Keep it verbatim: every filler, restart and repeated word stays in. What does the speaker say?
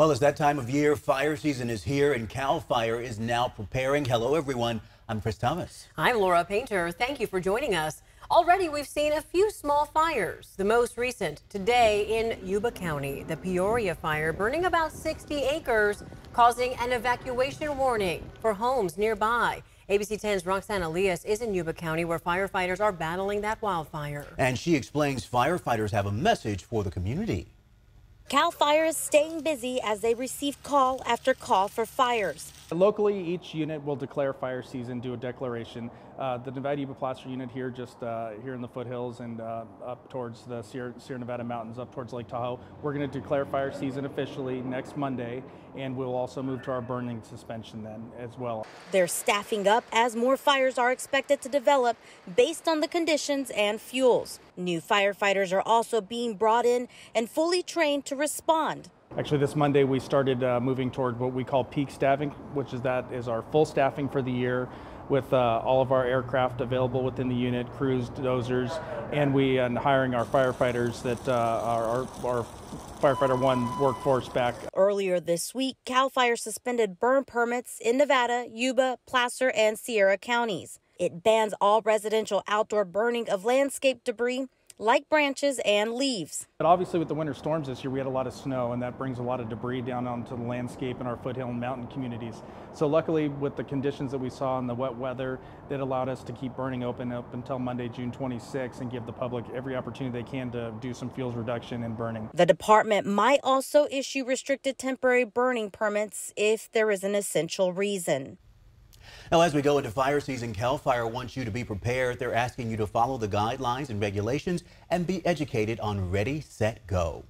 Well, it's that time of year. Fire season is here, and Cal Fire is now preparing. Hello, everyone. I'm Chris Thomas. I'm Laura Painter. Thank you for joining us. Already, we've seen a few small fires. The most recent today in Yuba County, the Peoria Fire, burning about sixty acres, causing an evacuation warning for homes nearby. A B C ten's Roxanne Elias is in Yuba County, where firefighters are battling that wildfire. And she explains firefighters have a message for the community. Cal Fire is staying busy as they receive call after call for fires. Locally, each unit will declare fire season, do a declaration. Uh, the Nevada Yuba Placer unit here, just uh, here in the foothills and uh, up towards the Sierra, Sierra Nevada mountains, up towards Lake Tahoe, we're going to declare fire season officially next Monday, and we'll also move to our burning suspension then as well. They're staffing up as more fires are expected to develop based on the conditions and fuels. New firefighters are also being brought in and fully trained to respond. Actually, this Monday we started uh, moving toward what we call peak staffing, which is that is our full staffing for the year, with uh, all of our aircraft available within the unit, crews, dozers, and we are hiring our firefighters that uh, are our Firefighter One workforce back. Earlier this week, Cal Fire suspended burn permits in Nevada, Yuba, Placer, and Sierra counties. It bans all residential outdoor burning of landscape debris, like branches and leaves. But obviously with the winter storms this year, we had a lot of snow, and that brings a lot of debris down onto the landscape in our foothill and mountain communities. So luckily, with the conditions that we saw in the wet weather, that allowed us to keep burning open up until Monday, June twenty-sixth, and give the public every opportunity they can to do some fuels reduction and burning. The department might also issue restricted temporary burning permits if there is an essential reason. Now, as we go into fire season, Cal Fire wants you to be prepared. They're asking you to follow the guidelines and regulations and be educated on Ready, Set, Go.